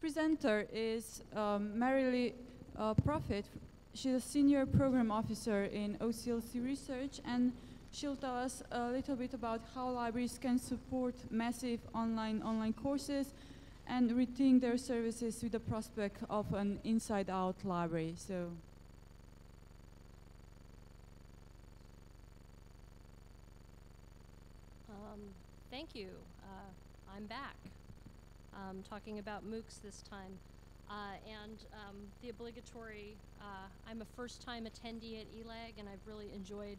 presenter is Merrilee Proffitt. She's a senior program officer in OCLC Research, and she'll tell us a little bit about how libraries can support massive online courses and rethink their services with the prospect of an inside-out library. So, thank you. I'm back, talking about MOOCs this time. And the obligatory, I'm a first-time attendee at ELAG, and I've really enjoyed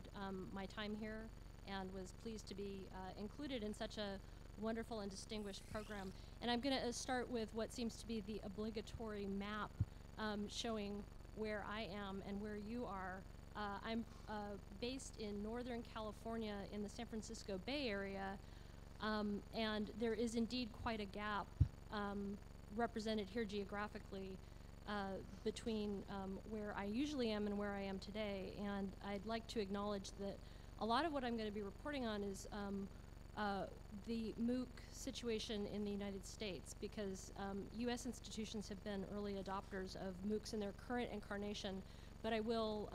my time here and was pleased to be included in such a wonderful and distinguished program. And I'm going to start with what seems to be the obligatory map showing where I am and where you are. I'm based in Northern California in the San Francisco Bay Area, and there is indeed quite a gap represented here geographically between where I usually am and where I am today. And I'd like to acknowledge that a lot of what I'm going to be reporting on is the MOOC situation in the United States, because US institutions have been early adopters of MOOCs in their current incarnation, but I will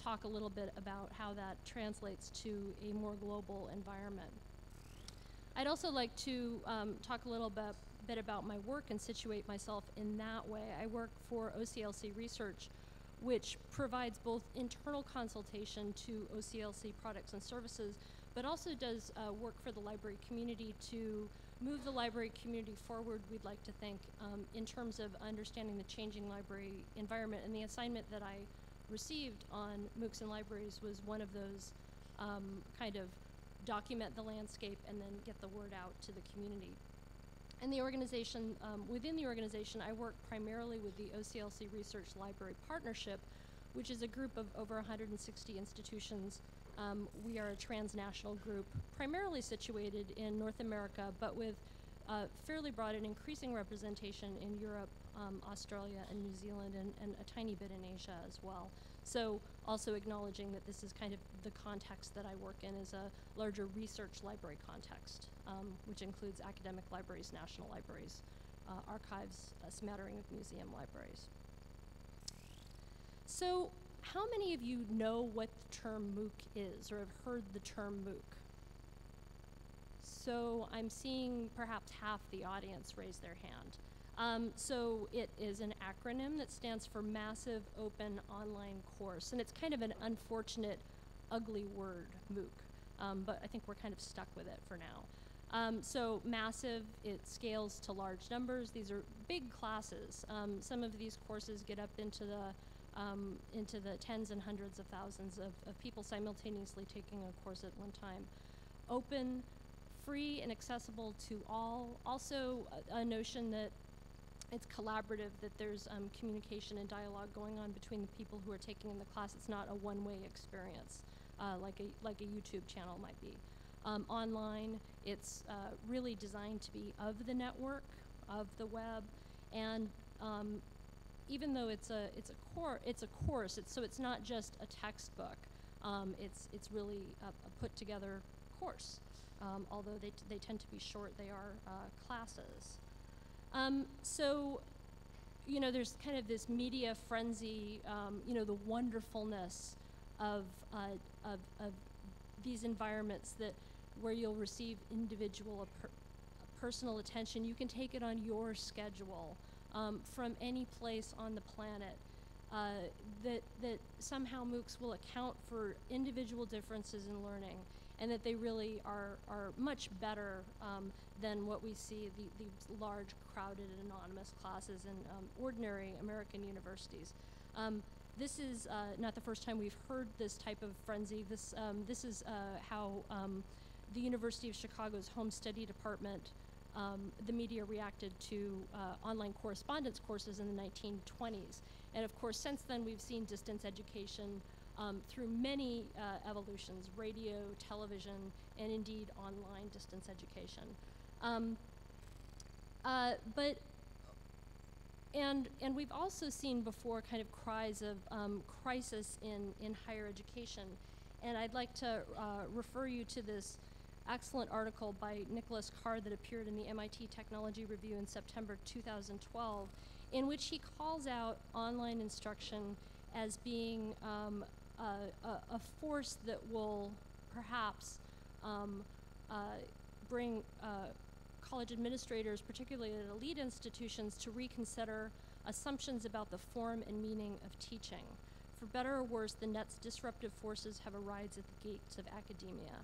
talk a little bit about how that translates to a more global environment. I'd also like to talk a little bit about my work and situate myself in that way. I work for OCLC Research, which provides both internal consultation to OCLC products and services, but also does work for the library community to move the library community forward, we'd like to think, in terms of understanding the changing library environment. And the assignment that I received on MOOCs and libraries was one of those kind of document the landscape and then get the word out to the community. And the organization, within the organization, I work primarily with the OCLC Research Library Partnership, which is a group of over 160 institutions. We are a transnational group, primarily situated in North America, but with fairly broad and increasing representation in Europe, Australia, and New Zealand, and a tiny bit in Asia as well. So also acknowledging that this is kind of the context that I work in is a larger research library context, which includes academic libraries, national libraries, archives, a smattering of museum libraries. So how many of you know what the term MOOC is or have heard the term MOOC? So I'm seeing perhaps half the audience raise their hand. So it is an acronym that stands for Massive Open Online Course, and it's kind of an unfortunate, ugly word, MOOC, but I think we're kind of stuck with it for now. So massive, it scales to large numbers. These are big classes. Some of these courses get up into the tens and hundreds of thousands of people simultaneously taking a course at one time. Open, free and accessible to all. Also a notion that it's collaborative, that there's communication and dialogue going on between the people who are taking in the class. It's not a one-way experience like a YouTube channel might be. Online, it's really designed to be of the network, of the web, and even though it's a course, so it's not just a textbook. It's really a put together course. Although they tend to be short, they are classes. So, you know, there's kind of this media frenzy, you know, the wonderfulness of these environments that where you'll receive individual personal attention. You can take it on your schedule from any place on the planet. That somehow MOOCs will account for individual differences in learning, and that they really are much better than what we see these large, crowded, anonymous classes in ordinary American universities. This is not the first time we've heard this type of frenzy. This is how the University of Chicago's Home Study Department, the media reacted to online correspondence courses in the 1920s. And of course, since then, we've seen distance education through many evolutions, radio, television, and indeed online distance education. And we've also seen before kind of cries of crisis in higher education. And I'd like to refer you to this excellent article by Nicholas Carr that appeared in the MIT Technology Review in September 2012, in which he calls out online instruction as being a force that will perhaps bring college administrators, particularly at elite institutions, to reconsider assumptions about the form and meaning of teaching. For better or worse, the net's disruptive forces have arrived at the gates of academia.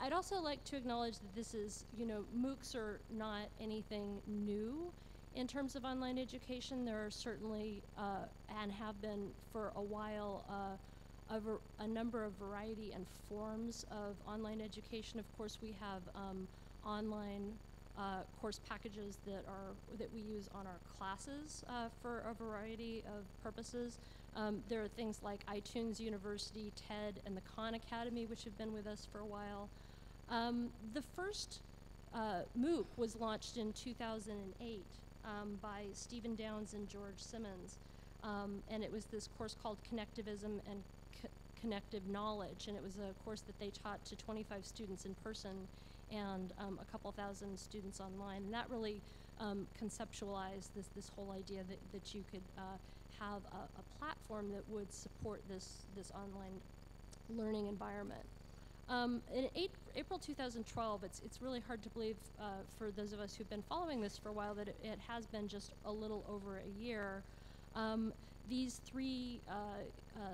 I'd also like to acknowledge that this is, you know, MOOCs are not anything new in terms of online education. There are certainly, and have been for a while, a number of variety and forms of online education. Of course, we have online course packages that we use on our classes for a variety of purposes. There are things like iTunes University, TED, and the Khan Academy, which have been with us for a while. The first MOOC was launched in 2008 by Stephen Downs and George Simmons, and it was this course called Connectivism and Connective Knowledge, and it was a course that they taught to 25 students in person and a couple thousand students online, and that really conceptualized this whole idea that you could have a platform that would support this online learning environment. In April 2012, it's really hard to believe for those of us who've been following this for a while that it has been just a little over a year. These three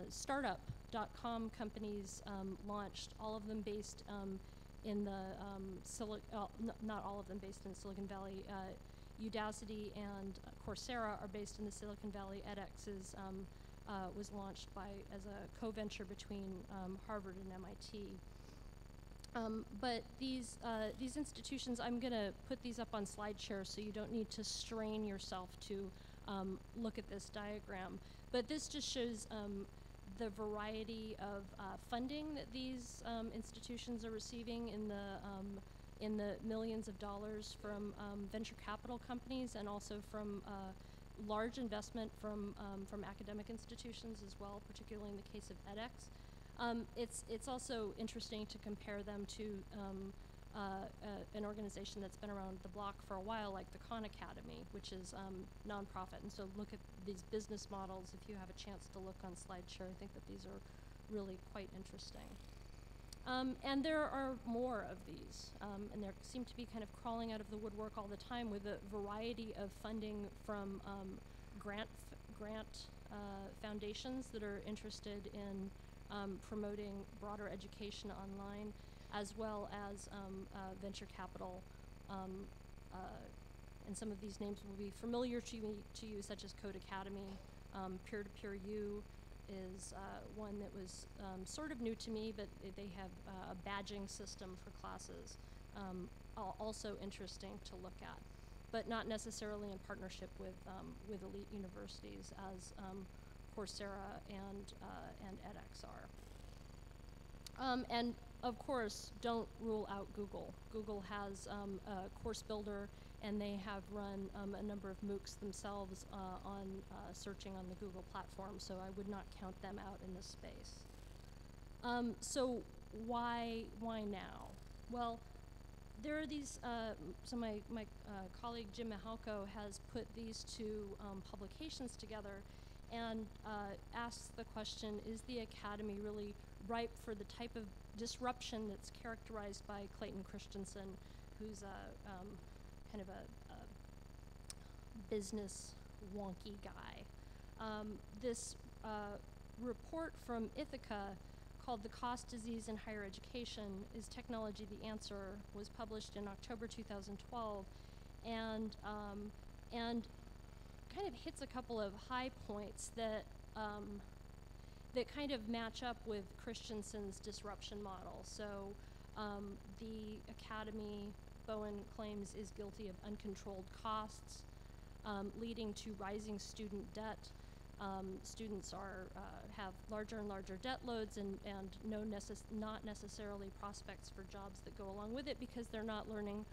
startup.com companies launched, all of them based in the not all of them based in Silicon Valley. Udacity and Coursera are based in the Silicon Valley. edX was launched as a co-venture between Harvard and MIT. But these institutions, I'm going to put these up on SlideShare so you don't need to strain yourself to look at this diagram. But this just shows the variety of funding that these institutions are receiving in the millions of dollars from venture capital companies, and also from large investment from academic institutions as well, particularly in the case of edX. It's also interesting to compare them to an organization that's been around the block for a while, like the Khan Academy, which is nonprofit. And so look at these business models if you have a chance to look on SlideShare. I think that these are really quite interesting. And there are more of these, and they seem to be kind of crawling out of the woodwork all the time, with a variety of funding from grant foundations that are interested in promoting broader education online, as well as venture capital. And some of these names will be familiar to you, such as Code Academy, Peer to Peer U, is one that was sort of new to me, but they have a badging system for classes, also interesting to look at, but not necessarily in partnership with elite universities as Coursera and edX are. And of course, don't rule out Google. Google has a course builder, and they have run a number of MOOCs themselves on searching on the Google platform, so I would not count them out in this space. So why now? Well, there are these, so my colleague Jim Mihalko has put these two publications together and asks the question, is the academy really ripe for the type of disruption that's characterized by Clayton Christensen, who's a kind of a business wonky guy. This report from Ithaca called "The Cost Disease in Higher Education: Is Technology the Answer?" was published in October 2012, and kind of hits a couple of high points that kind of match up with Christensen's disruption model. So the academy, Bowen claims, is guilty of uncontrolled costs, leading to rising student debt. Students have larger and larger debt loads, and not necessarily prospects for jobs that go along with it, because they're not learning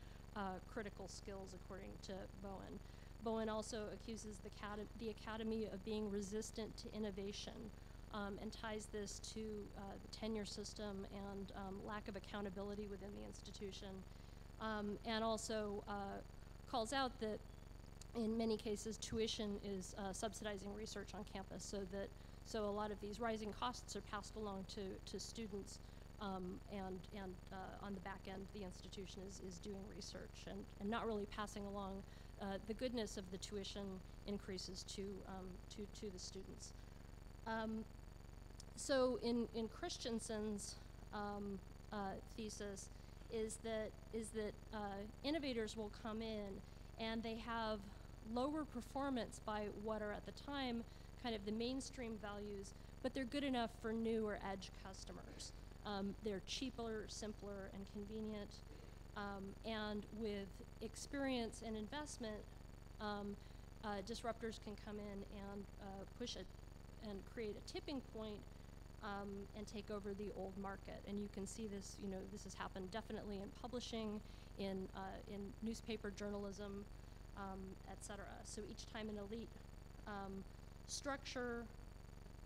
critical skills, according to Bowen. Bowen also accuses the academy of being resistant to innovation, and ties this to the tenure system and lack of accountability within the institution, and also calls out that in many cases tuition is subsidizing research on campus, so a lot of these rising costs are passed along to students, and on the back end the institution is doing research and not really passing along the goodness of the tuition increases to the students. So in Christensen's thesis is that innovators will come in and they have lower performance by what are at the time kind of the mainstream values, but they're good enough for new or edge customers. They're cheaper, simpler, and convenient, and with experience and investment, disruptors can come in and push it and create a tipping point and take over the old market. And you can see this, you know, this has happened definitely in publishing, in newspaper journalism, et cetera. So each time an elite structure,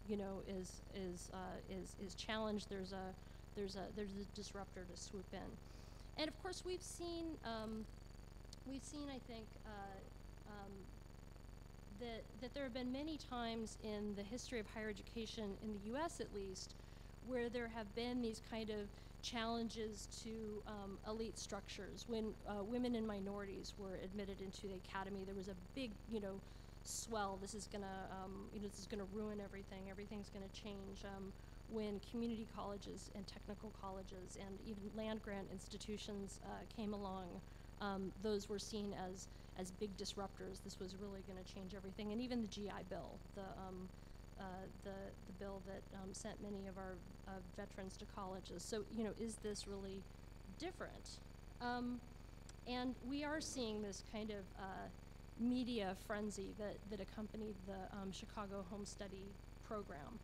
you know, is challenged, there's a disruptor to swoop in. And of course we've seen I think that there have been many times in the history of higher education, in the U.S. at least, where there have been these kind of challenges to elite structures. When women and minorities were admitted into the academy, there was a big, you know, swell. This is gonna, this is gonna ruin everything. Everything's gonna change. When community colleges and technical colleges and even land-grant institutions came along, those were seen as big disruptors. This was really going to change everything. And even the GI Bill, the bill that sent many of our veterans to colleges. So, you know, is this really different? And we are seeing this kind of media frenzy that accompanied the Chicago Home Study program.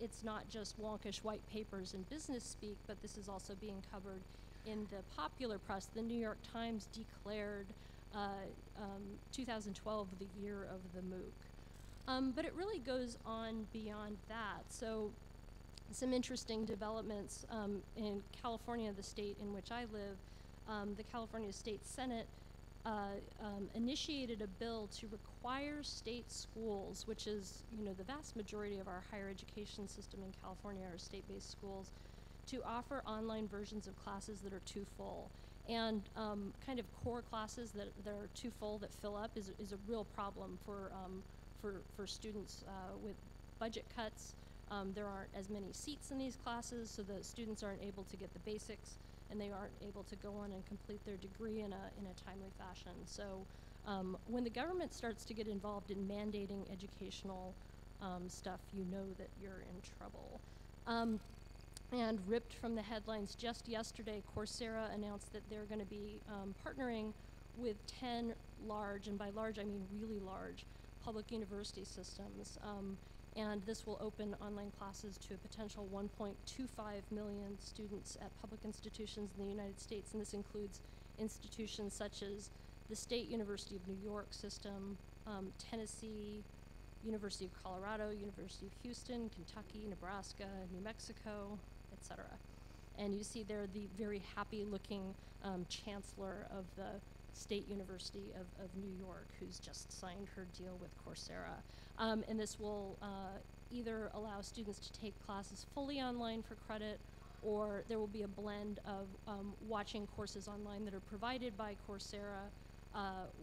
It's not just wonkish white papers and business speak, but this is also being covered in the popular press. The New York Times declared 2012 the year of the MOOC. But it really goes on beyond that. So some interesting developments in California, the state in which I live, the California State Senate initiated a bill to require state schools, which is, you know, the vast majority of our higher education system in California are state-based schools, to offer online versions of classes that are too full. And kind of core classes that are too full, that fill up, is a real problem for students with budget cuts. There aren't as many seats in these classes, so the students aren't able to get the basics, and they aren't able to go on and complete their degree in a timely fashion. So when the government starts to get involved in mandating educational stuff, you know that you're in trouble. And ripped from the headlines just yesterday, Coursera announced that they're going to be partnering with 10 large, and by large I mean really large, public university systems. And this will open online classes to a potential 1.25 million students at public institutions in the United States. And this includes institutions such as the State University of New York system, Tennessee, University of Colorado, University of Houston, Kentucky, Nebraska, New Mexico, et cetera. And you see there the very happy looking chancellor of the State University of New York, who's just signed her deal with Coursera. And this will either allow students to take classes fully online for credit, or there will be a blend of watching courses online that are provided by Coursera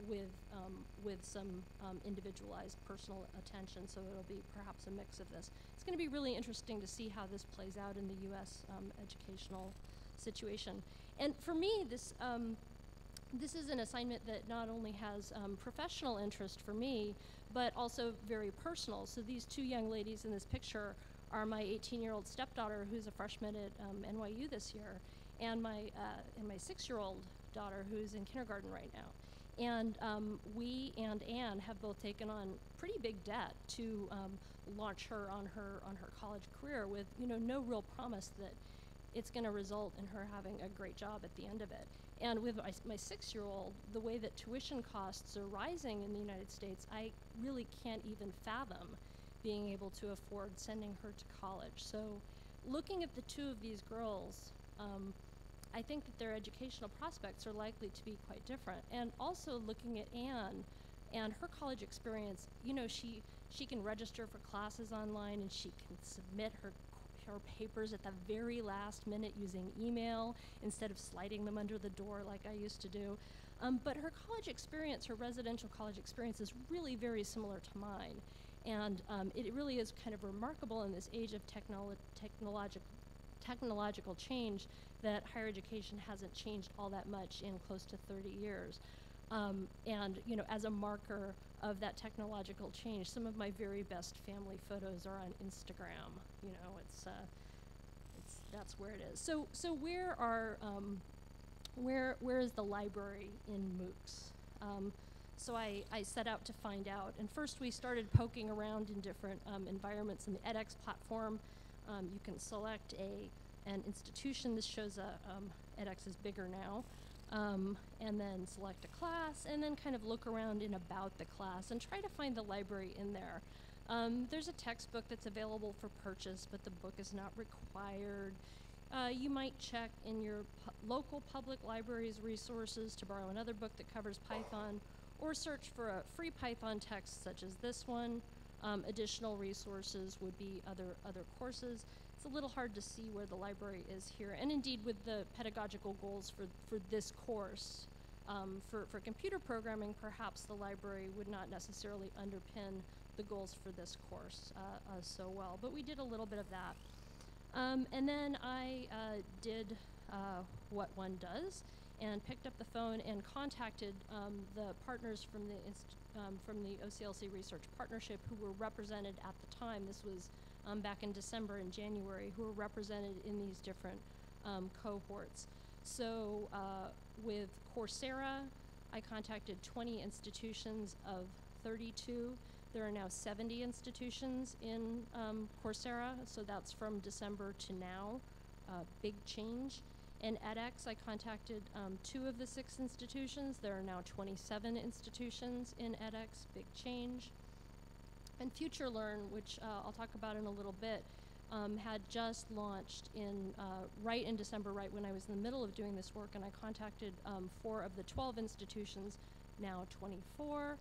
with some individualized personal attention. So it'll be perhaps a mix of this. It's going to be really interesting to see how this plays out in the US educational situation. And for me, this is an assignment that not only has professional interest for me, but also very personal. So these two young ladies in this picture are my 18-year-old stepdaughter, who's a freshman at NYU this year, and my 6-year-old daughter, who's in kindergarten right now. And we and Anne have both taken on pretty big debt to launch her on her college career with, you know, no real promise that it's going to result in her having a great job at the end of it. And with my 6-year-old, the way that tuition costs are rising in the United States, I really can't even fathom being able to afford sending her to college. So looking at the two of these girls, I think that their educational prospects are likely to be quite different. And also looking at Anne and her college experience, you know, she can register for classes online and she can submit her papers at the very last minute using email instead of sliding them under the door like I used to do. But her college experience, her residential college experience, is really very similar to mine. And it really is kind of remarkable in this age of technological change that higher education hasn't changed all that much in close to 30 years. And you know, as a marker of that technological change, some of my very best family photos are on Instagram. You know, it's that's where it is. So where are where is the library in MOOCs? So I set out to find out, and first we started poking around in different environments in the edX platform. You can select an institution. This shows edX is bigger now. And then select a class, and then kind of look around in about the class and try to find the library in there. There's a textbook that's available for purchase, but the book is not required. You might check in your local public library's resources to borrow another book that covers Python, or search for a free Python text such as this one. Additional resources would be other courses. It's a little hard to see where the library is here. And indeed, with the pedagogical goals for this course, for computer programming, perhaps the library would not necessarily underpin the goals for this course so well. But we did a little bit of that. And then I did what one does and picked up the phone and contacted the partners from the OCLC Research Partnership who were represented at the time. This was back in December and January, who were represented in these different cohorts. So with Coursera, I contacted 20 institutions of 32. There are now 70 institutions in Coursera, so that's from December to now, big change. In edX, I contacted 2 of the 6 institutions. There are now 27 institutions in edX, big change. And FutureLearn, which I'll talk about in a little bit, had just launched in right in December, right when I was in the middle of doing this work, and I contacted 4 of the 12 institutions, now 24,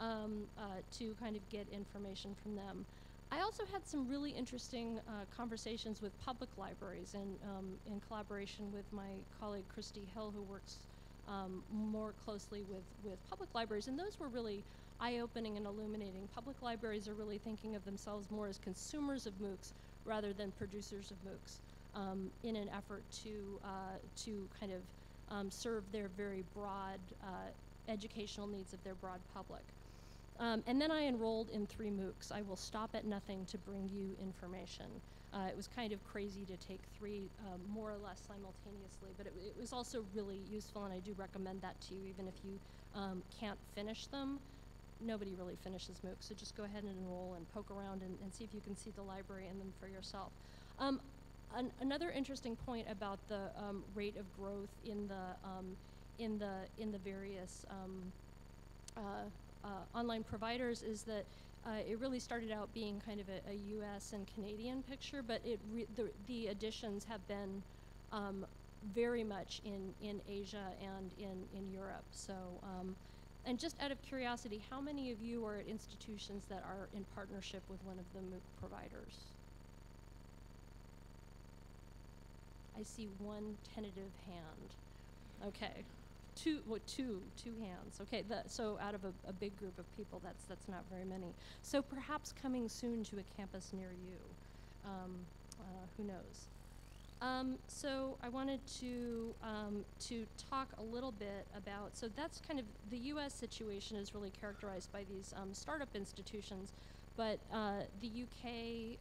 to kind of get information from them. I also had some really interesting conversations with public libraries and in collaboration with my colleague Christy Hill, who works more closely with public libraries, and those were really eye-opening and illuminating. Public libraries are really thinking of themselves more as consumers of MOOCs rather than producers of MOOCs in an effort to kind of serve their very broad educational needs of their broad public. And then I enrolled in 3 MOOCs. I will stop at nothing to bring you information. It was kind of crazy to take 3 more or less simultaneously, but it was also really useful, and I do recommend that to you, even if you can't finish them. Nobody really finishes MOOCs, so just go ahead and enroll and poke around and see if you can see the library in them for yourself. Another interesting point about the rate of growth in the various online providers is that it really started out being kind of a U.S. and Canadian picture, but the additions have been very much in Asia and in Europe. So, and just out of curiosity, how many of you are at institutions that are in partnership with one of the MOOC providers? I see one tentative hand. Okay. Two hands. Okay, so out of a big group of people, that's not very many. So perhaps coming soon to a campus near you. Who knows? So I wanted to talk a little bit about. So that's kind of the U.S. situation is really characterized by these startup institutions, but the U.K.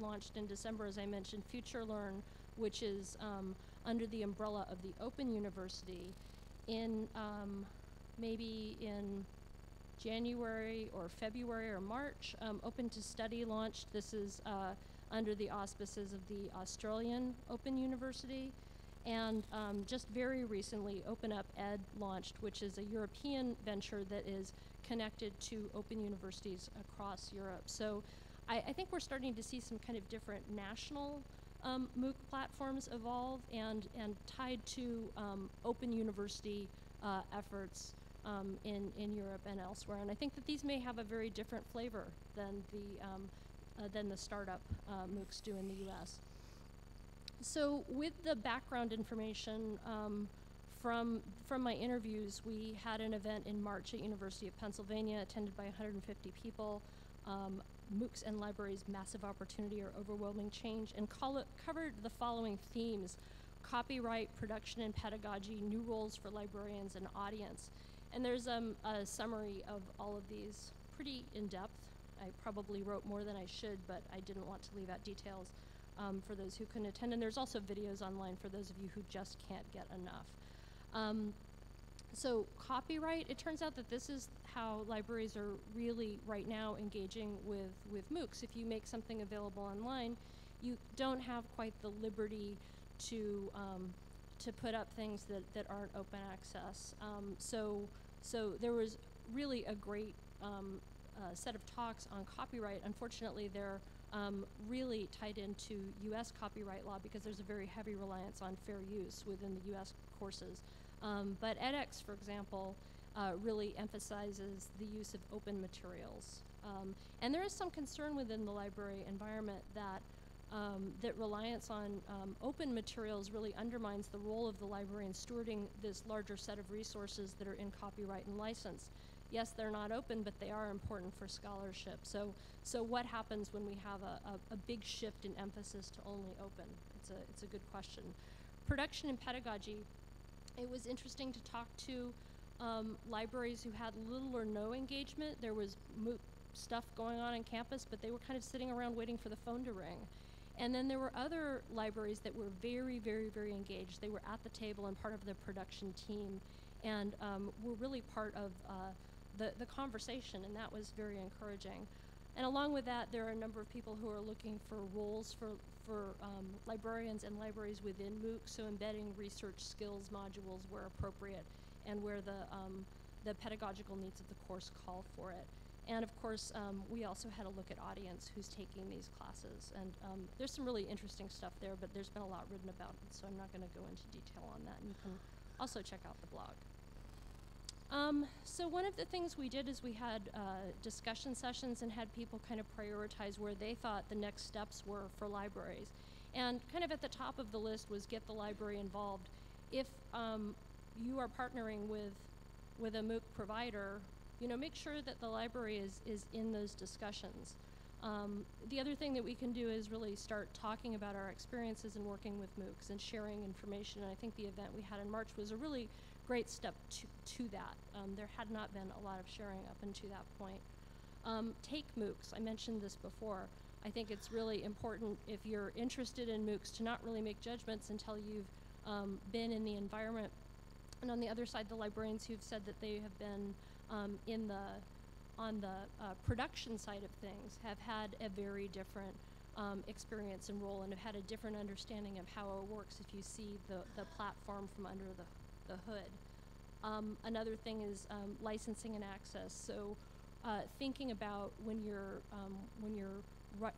Launched in December, as I mentioned, FutureLearn, which is under the umbrella of the Open University. In maybe in January or February or March, Open to Study launched. This is under the auspices of the Australian Open University. And just very recently, Open Up Ed launched, which is a European venture that is connected to Open Universities across Europe. So I think we're starting to see some kind of different national MOOC platforms evolve and tied to Open University efforts in Europe and elsewhere. And I think that these may have a very different flavor than the startup MOOCs do in the US. So with the background information from my interviews, we had an event in March at University of Pennsylvania attended by 150 people. MOOCs and libraries, massive opportunity or overwhelming change, and covered the following themes: copyright, production and pedagogy, new roles for librarians and audience. And there's a summary of all of these, pretty in-depth. I probably wrote more than I should, but I didn't want to leave out details for those who couldn't attend. And there's also videos online for those of you who just can't get enough. So copyright, it turns out that this is how libraries are really right now engaging with MOOCs. If you make something available online, you don't have quite the liberty to put up things that aren't open access. So there was really a great set of talks on copyright. Unfortunately, they're really tied into US copyright law because there's a very heavy reliance on fair use within the US courses. But edX, for example, really emphasizes the use of open materials. And there is some concern within the library environment that reliance on open materials really undermines the role of the library in stewarding this larger set of resources that are in copyright and license. Yes, they're not open, but they are important for scholarship. So what happens when we have a big shift in emphasis to only open? It's a good question. Production and pedagogy. It was interesting to talk to libraries who had little or no engagement. There was MOOC stuff going on campus, but they were kind of sitting around waiting for the phone to ring. And then there were other libraries that were very, very, very engaged. They were at the table and part of the production team and were really part of the conversation, and that was very encouraging. And along with that, there are a number of people who are looking for roles for librarians and libraries within MOOC, so embedding research skills modules where appropriate and where the pedagogical needs of the course call for it. And of course, we also had a look at audience who's taking these classes. And there's some really interesting stuff there, but there's been a lot written about it, so I'm not gonna go into detail on that. And you can also check out the blog. So one of the things we did is we had discussion sessions and had people kind of prioritize where they thought the next steps were for libraries. And kind of at the top of the list was get the library involved. If you are partnering with a MOOC provider, you know, make sure that the library is in those discussions. The other thing that we can do is really start talking about our experiences in working with MOOCs and sharing information. And I think the event we had in March was a really great step to that. There had not been a lot of sharing up until that point. Take MOOCs. I mentioned this before. I think it's really important if you're interested in MOOCs to not really make judgments until you've been in the environment. And on the other side, the librarians who've said that they have been on the production side of things have had a very different experience and role and have had a different understanding of how it works if you see the platform from under the hood. Another thing is licensing and access. So thinking about when you're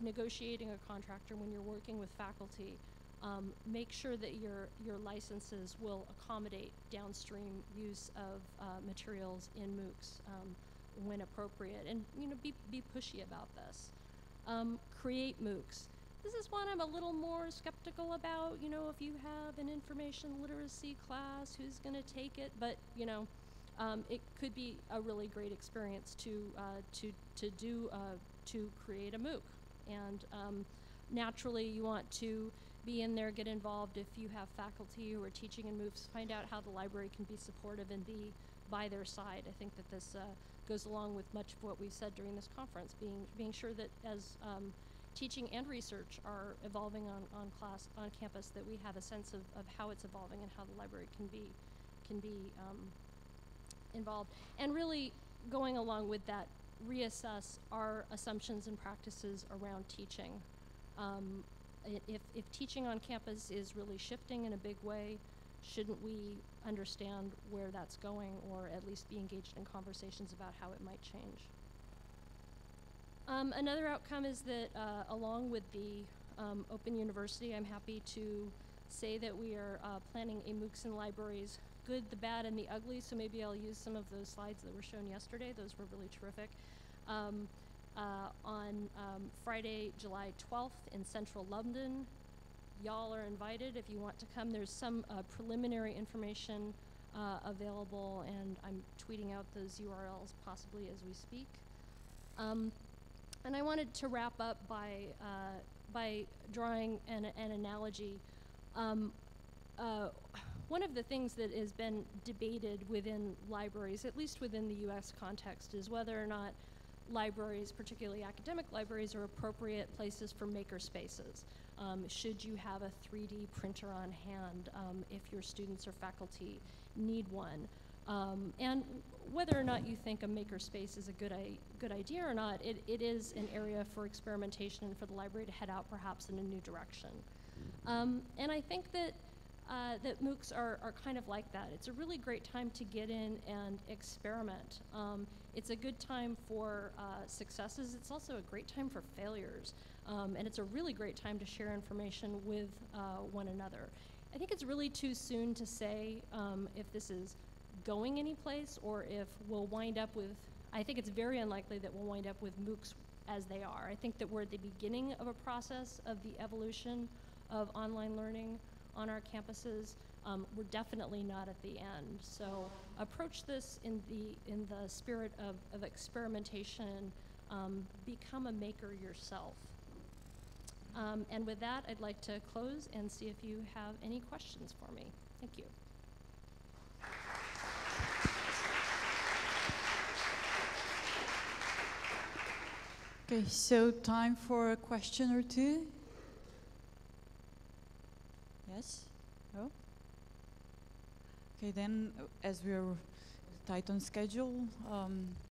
negotiating a contract or when you're working with faculty, make sure that your licenses will accommodate downstream use of materials in MOOCs when appropriate, and you know, be pushy about this. Create MOOCs. This is one I'm a little more skeptical about. You know, if you have an information literacy class, who's going to take it? But you know, it could be a really great experience to create a MOOC. And naturally, you want to be in there, get involved. If you have faculty who are teaching in MOOCs, find out how the library can be supportive and be by their side. I think that this goes along with much of what we've said during this conference, being sure that as teaching and research are evolving on campus, that we have a sense of how it's evolving and how the library can be involved. And really going along with that, reassess our assumptions and practices around teaching. If teaching on campus is really shifting in a big way, shouldn't we understand where that's going or at least be engaged in conversations about how it might change? Another outcome is that along with the Open University, I'm happy to say that we are planning a MOOCs in Libraries, Good, the Bad, and the Ugly, so maybe I'll use some of those slides that were shown yesterday. Those were really terrific. On Friday, July 12th in central London, y'all are invited if you want to come. There's some preliminary information available, and I'm tweeting out those URLs possibly as we speak. And I wanted to wrap up by drawing an analogy. One of the things that has been debated within libraries, at least within the US context, is whether or not libraries, particularly academic libraries, are appropriate places for maker spaces. Should you have a 3D printer on hand if your students or faculty need one? And whether or not you think a maker space is a good idea or not, it is an area for experimentation and for the library to head out perhaps in a new direction. And I think that that MOOCs are kind of like that. It's a really great time to get in and experiment. It's a good time for successes. It's also a great time for failures. And it's a really great time to share information with one another. I think it's really too soon to say if this is going anyplace or if we'll wind up with, I think it's very unlikely that we'll wind up with MOOCs as they are. I think that we're at the beginning of a process of the evolution of online learning on our campuses. We're definitely not at the end. So approach this in the spirit of experimentation. Become a maker yourself. And with that, I'd like to close and see if you have any questions for me. Thank you. Okay, so time for a question or two. Yes? No? Okay, then as we're tight on schedule,